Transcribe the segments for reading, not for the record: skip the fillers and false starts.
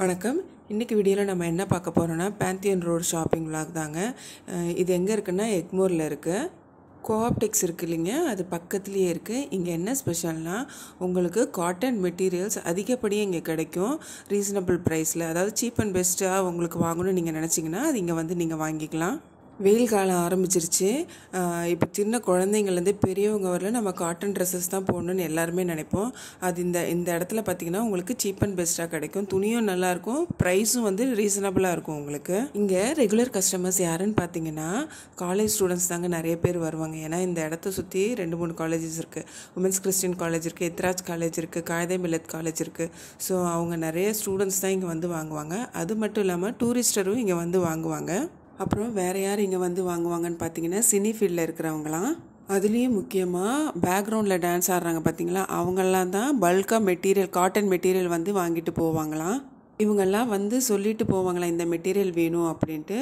வணக்கம் இன்றைக்கி வீடியோவில் நம்ம என்ன பார்க்க போகிறோன்னா Pantheon road ஷாப்பிங் vlog தாங்க. இது எங்கே இருக்குன்னா எக்மோரில் இருக்குது. கோஆப்டெக்ஸ் இருக்குது இல்லைங்க, அது பக்கத்துலேயே இருக்குது. இங்கே என்ன ஸ்பெஷல்னால் உங்களுக்கு காட்டன் மெட்டீரியல்ஸ் அதிகப்படியாக இங்கே கிடைக்கும். ரீசனபிள் ப்ரைஸில், அதாவது சீப் அண்ட் பெஸ்ட்டாக உங்களுக்கு வாங்கணும்னு நீங்கள் நினச்சிங்கன்னா அது இங்கே வந்து நீங்கள் வாங்கிக்கலாம். வெயில் காலம் ஆரம்பிச்சிருச்சு. இப்போ சின்ன குழந்தைங்கள்லேருந்து பெரியவங்க வரலாம் நம்ம காட்டன் ட்ரெஸ்ஸஸ் தான் போடணுன்னு எல்லாருமே நினைப்போம். அது இந்த இடத்துல பார்த்திங்கன்னா உங்களுக்கு சீப் அண்ட் பெஸ்ட்டாக கிடைக்கும். துணியும் நல்லாயிருக்கும், ப்ரைஸும் வந்து ரீசனபுளாக இருக்கும். உங்களுக்கு இங்கே ரெகுலர் கஸ்டமர்ஸ் யாருன்னு பார்த்திங்கன்னா காலேஜ் ஸ்டூடெண்ட்ஸ் தாங்க நிறைய பேர் வருவாங்க. ஏன்னா இந்த இடத்த சுற்றி 2-3 காலேஜஸ் இருக்குது. உமன்ஸ் கிறிஸ்டின் காலேஜ் இருக்குது, எத்ராஜ் காலேஜ் இருக்குது, காயதே மில்லத் காலேஜ் இருக்குது. ஸோ அவங்க நிறைய ஸ்டூடெண்ட்ஸ் தான் இங்கே வந்து வாங்குவாங்க. அது மட்டும் இல்லாமல் டூரிஸ்டரும் இங்கே வந்து வாங்குவாங்க. அப்புறம் வேறு யார் இங்கே வந்து வாங்குவாங்கன்னு பார்த்தீங்கன்னா சினி ஃபீல்டில் இருக்கிறவங்களாம். அதுலேயும் முக்கியமாக பேக்ரவுண்டில் டான்ஸ் ஆடுறாங்க பார்த்தீங்களா, அவங்கெல்லாம் தான் பல்காக காட்டன் மெட்டீரியல் வந்து வாங்கிட்டு போவாங்களாம். இவங்கெல்லாம் வந்து சொல்லிட்டு போவாங்களாம் இந்த மெட்டீரியல் வேணும் அப்படின்ட்டு.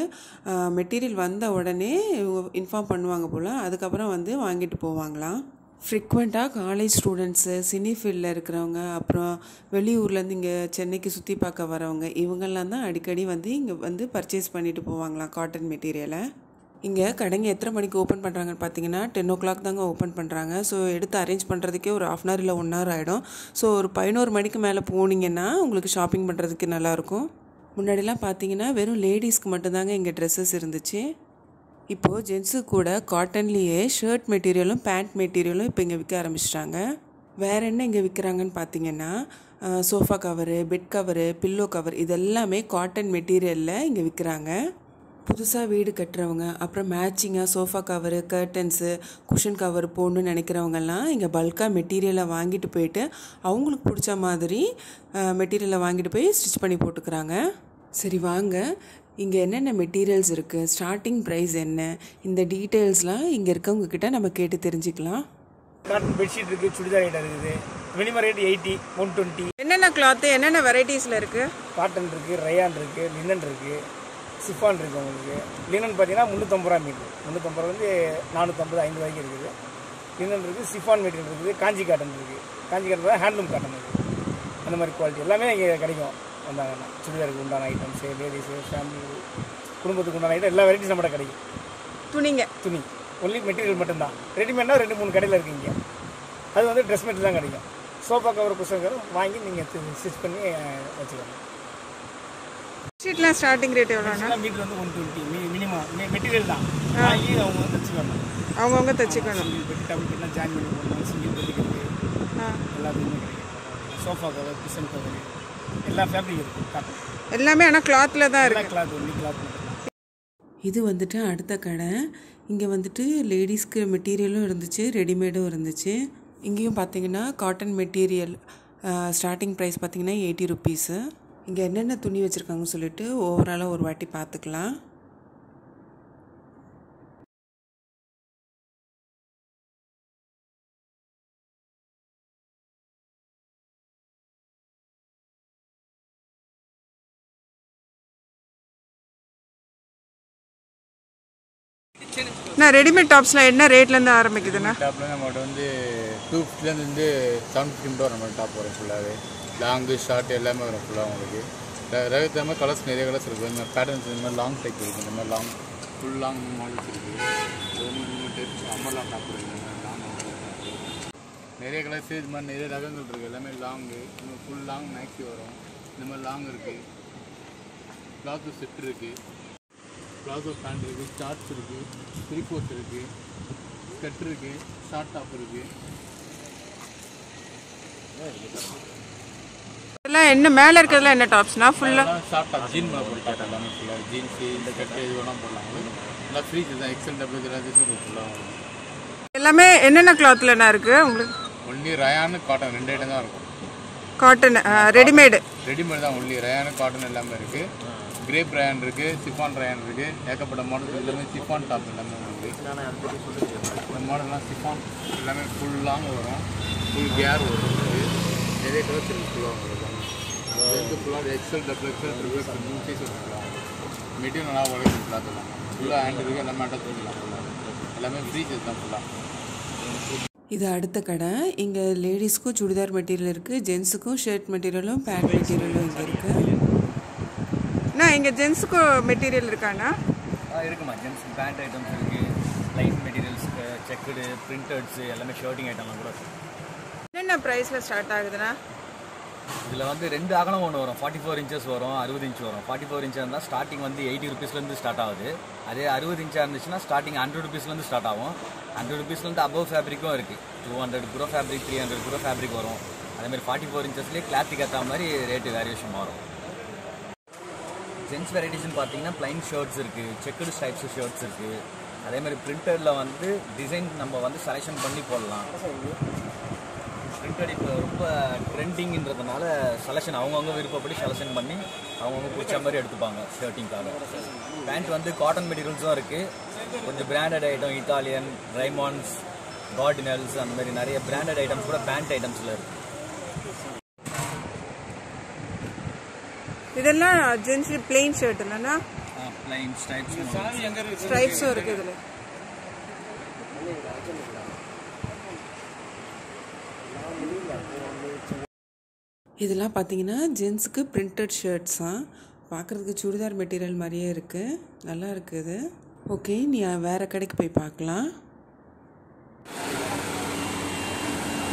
மெட்டீரியல் வந்த உடனே இவங்க இன்ஃபார்ம் பண்ணுவாங்க போல். அதுக்கப்புறம் வந்து வாங்கிட்டு போவாங்களாம். ஃப்ரீக்வெண்ட்டாக காலேஜ் ஸ்டூடெண்ட்ஸு, சினி ஃபீல்டில் இருக்கிறவங்க, அப்புறம் வெளியூர்லேருந்து இங்கே சென்னைக்கு சுற்றி பார்க்க வரவங்க, இவங்கெல்லாம் தான் அடிக்கடி வந்து இங்கே வந்து பர்ச்சேஸ் பண்ணிட்டு போவாங்களாம் காட்டன் மெட்டீரியலை. இங்கே கடைங்க எத்தனை மணிக்கு ஓப்பன் பண்ணுறாங்கன்னு பார்த்தீங்கன்னா 10 o'clock தாங்க ஓப்பன் பண்ணுறாங்க. ஸோ எடுத்து அரேஞ்ச் பண்ணுறதுக்கே ஒரு ½ hour இல்லை 1 hour ஆகிடும். ஸோ ஒரு 11 மணிக்கு மேலே போனீங்கன்னா உங்களுக்கு ஷாப்பிங் பண்ணுறதுக்கு நல்லாயிருக்கும். முன்னாடிலாம் பார்த்தீங்கன்னா வெறும் லேடிஸ்க்கு மட்டும்தாங்க இங்கே ட்ரெஸ்ஸஸ் இருந்துச்சு. இப்போது ஜென்ஸு கூட காட்டன்லேயே ஷர்ட் மெட்டீரியலும் பேண்ட் மெட்டீரியலும் இப்போ இங்கே விற்க ஆரம்பிச்சிட்டாங்க. வேறு என்ன இங்கே விற்கிறாங்கன்னு பார்த்தீங்கன்னா sofa cover, bed cover, pillow cover, இதெல்லாமே காட்டன் மெட்டீரியலில் இங்கே விற்கிறாங்க. புதுசாக வீடு கட்டுறவங்க, அப்புறம் மேட்சிங்காக sofa cover, curtains, cushion cover போடணுன்னு நினைக்கிறவங்கெல்லாம் இங்கே பல்காக மெட்டீரியலை வாங்கிட்டு போயிட்டு அவங்களுக்கு பிடிச்ச மாதிரி மெட்டீரியலை வாங்கிட்டு போய் ஸ்டிச் பண்ணி போட்டுக்கிறாங்க. சரி வாங்க, இங்கே என்னென்ன மெட்டீரியல்ஸ் இருக்குது, ஸ்டார்டிங் ப்ரைஸ் என்ன, இந்த டீட்டெயில்ஸ்லாம் இங்கே இருக்கவங்கக்கிட்ட நம்ம கேட்டு தெரிஞ்சுக்கலாம். காட்டன் பெட்ஷீட் இருக்குது, சுடிதார் ஐட்டம் இருக்குது. Minimum rate 80, 120. என்னென்ன கிளாத்து என்னென்ன வெரைட்டிஸில் இருக்குது? காட்டன் இருக்குது, ரயான் இருக்குது, லினன் இருக்குது, சிஃபான் இருக்குது. உங்களுக்கு லினன் பார்த்தீங்கன்னா 350 மீட்ரு, 350 450, 500 வரைக்கும் இருக்குது. லினன் இருக்குது, சிஃபான் மீட்டர் இருக்குது, காஞ்சி காட்டன் இருக்குது. காஞ்சி காட்டன் ஹேண்ட்லூம் காட்டன் இருக்குது. அந்த மாதிரி குவாலிட்டி எல்லாமே இங்கே கிடைக்கும். வந்தாங்கன்னா சுடிதாருக்கு உண்டான ஐட்டம்ஸு, லேடிஸு, ஃபேமிலி, குடும்பத்துக்கு உண்டான ஐட்டம் எல்லா வெரைட்டிஸ் நம்மகிட்ட கிடைக்கும். துணி ஒன்லி மெட்டீரியல் மட்டும்தான். ரெடிமேட்னா 2-3 கடையில் இருக்குங்க. அது வந்து ட்ரெஸ் மெட்டீரியல் தான் கிடைக்கும். சோஃபா கவர், குஷன் கவர் வாங்கி நீங்கள் ஸ்டிச் பண்ணி வச்சுக்கலாம். ஷீட்லாம் ஸ்டார்டிங் ரேட் எவ்வளோனா மீட்டர் வந்து 120 மினிமம். மெட்டீரியல் தான் வாங்கி அவங்க வந்து தச்சுக்கணும். அவங்கவுங்க தச்சுக்கணும். சிங்கிள் பெட்டி, டபுள் பெட்டிலாம் ஜாயின் பண்ணி போடணும். சிங்கிள் பெட்டிக்கு எல்லாத்துக்குமே கிடைக்கும். சோஃபா கவர், குஷன் கவர் எல்லா ஃபேப்ரிக் இருக்கு. காட்டன் எல்லாமே ஆனா கிளாத்ல தான் இருக்கு. Cloth only cloth. இது வந்துட்டு அடுத்த கடை. இங்கே வந்துட்டு லேடிஸ்க்கு மெட்டீரியலும் இருந்துச்சு, ரெடிமேடும் இருந்துச்சு. இங்கேயும் பார்த்தீங்கன்னா காட்டன் மெட்டீரியல் ஸ்டார்டிங் ப்ரைஸ் பார்த்தீங்கன்னா 80 rupees. இங்கே என்னென்ன துணி வச்சுருக்காங்கன்னு சொல்லிட்டு ஓவராலாக ஒரு வாட்டி பார்த்துக்கலாம். நான் ரெடிமேட் டாப்ஸ்லாம் என்ன ரேட்லேருந்து ஆரம்பிக்குதுண்ணா? டாப்பில் நம்மகிட்ட வந்து 250 750 வரும். நம்ம டாப் வரும் ஃபுல்லாகவே லாங்கு ஷார்ட் எல்லாமே வரும். ஃபுல்லாக உங்களுக்கு ரேட் மாதிரி கலர்ஸ் நிறைய கலர்ஸ் இருக்குது. இந்த மாதிரி பேட்டர்ன்ஸ், இந்த மாதிரி லாங் டைப் இருக்குது, இந்த மாதிரி லாங் ஃபுல் லாங் மாடல்ஸ் இருக்குது. அம்மலாம் டாப் இருக்குது, லாங் நிறைய கலர்ஸு, இது மாதிரி நிறைய ரகங்கள் இருக்குது. எல்லாமே லாங்கு, இந்த ஃபுல் லாங் மேக்ஸி வரும். இந்த மாதிரி லாங் இருக்குது, ப்ளாஸோ செட் இருக்குது, ப்ளாஸோ பேண்ட் இருக்குது, ஷார்ட்ஸ் இருக்குது, த்ரீஃபோர்ஸ் இருக்குது, ஸ்கட் இருக்குது, ஷார்ட் டாப் இருக்குது. என்ன மேலே இருக்கிறதுல என்ன டாப்ஸ்னா ஃபுல்லாக ஷார்ட் டாப், ஜீன் மேலே போட்டு டாப் எல்லாமே ஃபுல்லாக ஜீன்ஸு, இந்த கட்டு இது வேணால் போடலாம். நல்லா ஃப்ரீ தான், எக்ஸல் டபுள் எல்லாத்தையும் ஃபுல்லாக எல்லாமே. என்னென்ன கிளாத்தில் என்ன இருக்குது உங்களுக்கு? ஒன்லி ரயானு காட்டன் 2 ஐட்டம் தான் இருக்கும். காட்டன் ரெடிமேடு தான். ஒன்லி ரயானு காட்டன் எல்லாமே இருக்குது. கிரேப் ரயான் இருக்குது, சிஃபான் ரயான் இருக்குது, ஏகப்பட்ட மாடல் எல்லாமே. சிஃபான் டாப் எல்லாமே இருக்குது. மாடல்லாம் சிஃபான் எல்லாமே ஃபுல் லாங் வரும், ஃபுல் கேர் வரும். நிறைய கலர்ஸ் ஃபுல்லாக வரும். இது ஃபுல்லாக XL double XL triple material நல்லா உழைக்கும். ஃபுல்லாக சொல்லலாம் ஃபுல்லாக ஹேண்ட் இருக்குது, எல்லாமே அட்டாச் பண்ணிக்கலாம். ஃபுல்லாக எல்லாமே ஃப்ரீஸ் தான் ஃபுல்லாக. இது அடுத்த கடை. இங்கே லேடிஸ்க்கும் சுடிதார் மெட்டீரியல் இருக்குது, ஜென்ஸுக்கும் ஷர்ட் மெட்டீரியலும் பேண்ட் மெட்டீரியலும் இங்கே இருக்குது. இங்க ஜென்ஸ் க்கு மெட்டீரியல் இருக்கானா? இருக்குமா ஜென்ஸ் பேண்ட் ஐட்டம்ஸ் இருக்கு, லைட் மெட்டீரியல்ஸ், செக்கட், பிரிண்டட்ஸ் எல்லாமே ஷர்ட்டிங் ஐட்டம்லாம் கூட இருக்கு. என்னென்ன பிரைஸ்ல ஸ்டார்ட் ஆகுதுனா? இதுல வந்து ரெண்டு அகலம் ஒன்னு வரும், 44 இன்ச்சஸ் வரும், 60 இன்ச் வரும். 44 இன்ச்சா இருந்தா ஸ்டார்டிங் வந்து 80 ரூபீஸ்ல இருந்து ஸ்டார்ட் ஆகுது. அதே 60 இன்ச்சா இருந்துச்சுனா ஸ்டார்டிங் 100 ரூபீஸ்ல இருந்து ஸ்டார்ட் ஆகும். 100 ரூபீஸ்ல இருந்து above ஃபேப்ரிக்கும் இருக்கு, 200 குரோ ஃபேப்ரிக், 300 குரோ ஃபேப்ரிக் வரும். அதே மாதிரி 44 இன்ச்சஸ்லயே கிளாத்திக் ஏத்த மாதிரி ரேட் வேரியேஷன் வரும். ஜென்ஸ் வெரைட்டிஸ்னு பார்த்தீங்கன்னா பிளைன் ஷர்ட்ஸ் இருக்குது, செக்கடு டைப்ஸ் ஷர்ட்ஸ் இருக்குது. அதே மாதிரி பிரிண்டடில் வந்து டிசைன் நம்ம வந்து செலெக்ஷன் பண்ணி போடலாம். பிரிண்டட் இப்போ ரொம்ப ட்ரெண்டிங்கிறதுனால செலெக்ஷன் அவங்கவுங்க விருப்பப்படி செலெக்ஷன் பண்ணி அவங்கவுங்க பிடிச்ச மாதிரி எடுத்துப்பாங்க ஷர்ட்டிங்காக. பேண்ட் வந்து காட்டன் மெட்டீரியல்ஸும் இருக்குது, கொஞ்சம் பிராண்டட் ஐட்டம், இட்டாலியன், ரைமான்ஸ், கார்டினல்ஸ் அந்த மாதிரி நிறைய பிராண்டட் ஐட்டம்ஸ் கூட பேண்ட் ஐட்டம்ஸில் இருக்குது. இதெல்லாம் ஜென்ஸ் ப்ளைன் ஷர்ட் இல்லனா ப்ளைன் ஸ்ட்ரைப்ஸ் ஸ்ட்ரைப்ஸ் இருக்கு. இதுல இதெல்லாம் பாத்தீங்கன்னா ஜென்ஸ்க்கு பிரிண்டட் ஷர்ட்ஸா, பார்க்கறதுக்கு சுடிதார் மெட்டீரியல் மாதிரியே இருக்கு, நல்லா இருக்குது. ஓகே, நீ வேற கடைக்கு போய் பார்க்கலாம்.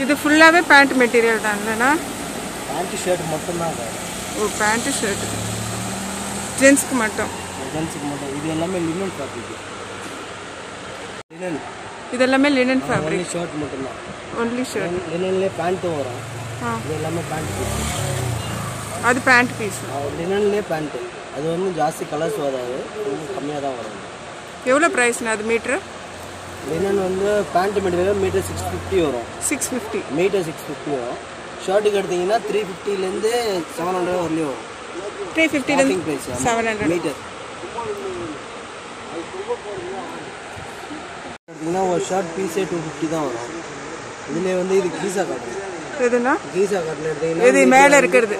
இது ஃபுல்லாவே பேண்ட் மெட்டீரியல் தான் இல்லனா? பேண்ட் ஷர்ட் மட்டும் தான். ஓ, பேண்ட் ஷர்ட் ஜென்ஸ்க்கு மட்டும். இது எல்லாமே லினன் ஃபேப்ரிக். இது எல்லாமே லினன் ஃபேப்ரிக். ஒன்லி ஷர்ட் மட்டும் தான். Only shirt. லினன்லயே பேண்ட் வரும். இது எல்லாமே பேண்ட் பீஸ். அது பேண்ட் பீஸ். லினன்லயே பேண்ட். அது வந்து ஜாஸ்தி கலர்ஸ் வராது, கொஞ்சம் கம்மியா தான் வரும். எவ்வளவு பிரைஸ்னா அது மீட்டர்? லினன் வந்து பேண்ட் மெட்டீரியல் மீட்டர் 650 வரும். 650 மீட்டர் 650 வரும். ஷர்ட்டுக்கு எடுத்தீங்கன்னா 350லேருந்து 700 வரலையும் வரும். 350லேருந்து 700 மீட்டர் எடுத்தீங்கன்னா ஒரு ஷர்ட் பீஸே 250 தான் வரும். இதுலேயே வந்து இது கீசா காட்டன். எதுனா கீசா காட்டன் எடுத்தீங்கன்னா இது மேலே இருக்கிறது.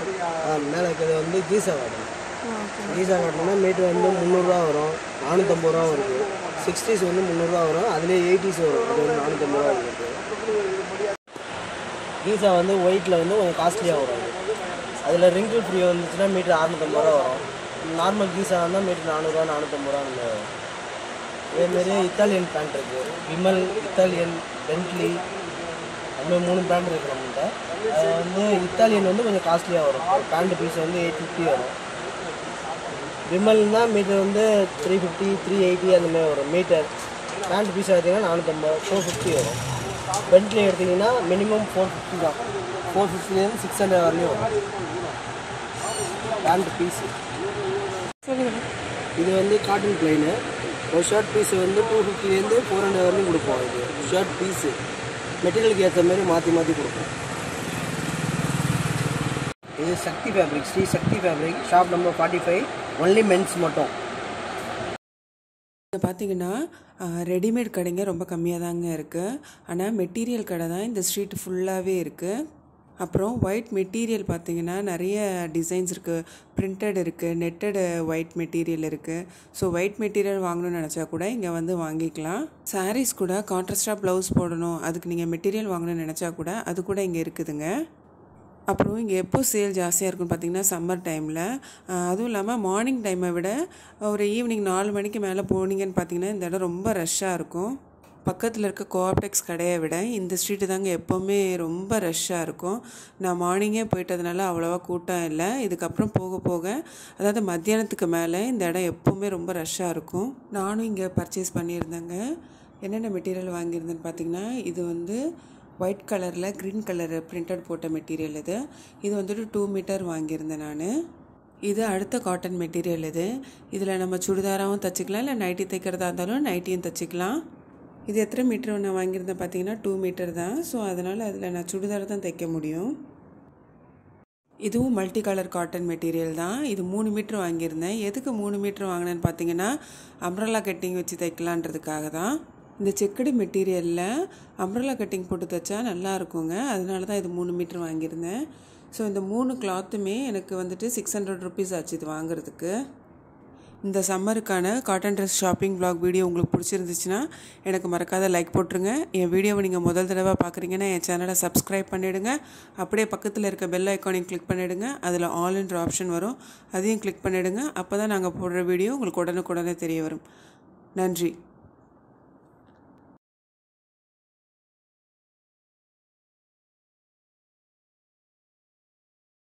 மேலே இருக்கிறது வந்து கீசா காட்டன். கீசா காட்டன்னா மீட்டர் வந்து 300 வரும், 450 வருது. 60s வந்து 300 வரும், அதுலேயே 80s வரும், அது வந்து 450 வருது. கீசா வந்து ஒயிட்டில் வந்து கொஞ்சம் காஸ்ட்லியாக வரும். அதில் ரிங்கிள் ஃப்ரீ வந்துச்சுன்னா மீட்டர் 650 வரும். நார்மல் கீசா இருந்தால் மீட்டர் 400, 450 வரும். அதேமாரி இத்தாலியன் பேண்ட் இருக்குது, விமல், இத்தாலியன், பென்ட்லி அதுமாதிரி 3 பேண்ட் இருக்குது நம்மகிட்ட. அது வந்து இத்தாலியன் வந்து கொஞ்சம் காஸ்ட்லியாக வரும், பேண்ட் பீஸ் வந்து 850 வரும். விமல்னால் மீட்டர் வந்து 350, 380 அந்தமாதிரி வரும் மீட்டர். பேண்ட் பீஸ் பார்த்தீங்கன்னா 450, 450 வரும். பென்ட்லி எடுத்தீங்கன்னா மினிமம் 450 தான், 450லேருந்து 600 வரலையும் வரும் பேண்ட் பீஸு. இது வந்து காட்டன் பிளைனு. ஒரு ஷர்ட் பீஸு வந்து 250லேருந்து 400 வரலையும் கொடுப்போம். இது ஷர்ட் பீஸு மெட்டீரியலுக்கு ஏற்ற மாதிரி மாற்றி மாற்றி கொடுப்போம். இது சக்தி ஃபேப்ரிக், ஸ்ரீ சக்தி fabric, shop number 45, only mens மட்டும். இங்கே பார்த்தீங்கன்னா ரெடிமேட் கடைங்க ரொம்ப கம்மியாக தாங்க இருக்குது, ஆனால் மெட்டீரியல் கடை தான் இந்த ஸ்ட்ரீட் ஃபுல்லாகவே இருக்குது. அப்புறம் ஒயிட் மெட்டீரியல் பார்த்திங்கன்னா நிறைய டிசைன்ஸ் இருக்குது, பிரிண்டட் இருக்குது, நெட்டடு ஒயிட் மெட்டீரியல் இருக்குது. ஸோ ஒயிட் மெட்டீரியல் வாங்கணும்னு நினச்சா கூட இங்கே வந்து வாங்கிக்கலாம். சாரீஸ் கூட கான்ட்ராஸ்டாக ப்ளவுஸ் போடணும், அதுக்கு நீங்கள் மெட்டீரியல் வாங்கணும்னு நினச்சா கூட அது கூட இங்கே இருக்குதுங்க. அப்புறம் இங்கே எப்போ சேல் ஜாஸ்தியாக இருக்குன்னு பார்த்திங்கன்னா சம்மர் டைமில், அதுவும் இல்லாமல் மார்னிங் டைமை விட ஒரு ஈவினிங் 4 மணிக்கு மேலே போனீங்கன்னு பார்த்திங்கன்னா இந்த இடம் ரொம்ப ரஷ்ஷாக இருக்கும். பக்கத்தில் இருக்க கோஆப்டெக்ஸ் கடையை விட இந்த ஸ்ட்ரீட்டு தாங்க எப்போவுமே ரொம்ப ரஷ்ஷாக இருக்கும். நான் மார்னிங்கே போயிட்டதுனால அவ்வளோவா கூட்டம் இல்லை, இதுக்கப்புறம் போக போக அதாவது மத்தியானத்துக்கு மேலே இந்த இடம் எப்போவுமே ரொம்ப ரஷ்ஷாக இருக்கும். நானும் இங்கே பர்ச்சேஸ் பண்ணியிருந்தேங்க. என்னென்ன மெட்டீரியல் வாங்கியிருந்தேன்னு பார்த்திங்கன்னா இது வந்து ஒயிட் கலரில் க்ரீன் கலர் பிரிண்டட் போட்ட மெட்டீரியல். இது வந்துட்டு 2 மீட்டர் வாங்கியிருந்தேன் நான். இது அடுத்த காட்டன் மெட்டீரியல். இதில் நம்ம சுடிதாராகவும் தச்சுக்கலாம், இல்லை நைட்டி தைக்கிறதா இருந்தாலும் நைட்டியும் தச்சுக்கலாம். இது எத்தனை மீட்டர் நான் வாங்கியிருந்தேன் பார்த்திங்கன்னா 2 மீட்டர் தான். ஸோ அதனால் அதில் நான் சுடிதார் தான் தைக்க முடியும். இதுவும் மல்டி கலர் காட்டன் மெட்டீரியல் தான். இது 3 மீட்ரு வாங்கியிருந்தேன். எதுக்கு 3 மீட்ரு வாங்கினேன்னு பார்த்திங்கன்னா அம்ரல்லா கட்டிங் வச்சு தைக்கலான்றதுக்காக தான். இந்த செக்கடு மெட்டீரியலில் அம்ரல்லா கட்டிங் போட்டு தைச்சா நல்லா இருக்குங்க, அதனால தான் இது 3 மீட்டர் வாங்கியிருந்தேன். ஸோ இந்த 3 கிளாத்துமே எனக்கு வந்துட்டு 600 ருபீஸ் ஆச்சு இது வாங்குறதுக்கு. இந்த சம்மருக்கான cotton dress shopping vlog video உங்களுக்கு பிடிச்சிருந்துச்சுனா எனக்கு மறக்காத லைக் போட்டுருங்க. இந்த வீடியோவை நீங்கள் முதல் தடவை பார்க்குறீங்கன்னா என் சேனலை சப்ஸ்கிரைப் பண்ணிடுங்க. அப்படியே பக்கத்தில் இருக்க பெல் ஐகானையும் கிளிக் பண்ணிடுங்க. அதில் ஆல் என்ற ஆப்ஷன் வரும், அதையும் கிளிக் பண்ணிடுங்க. அப்போ தான் நாங்கள் போடுற வீடியோ உங்களுக்கு உடனுக்குடனே தெரிய வரும். நன்றி.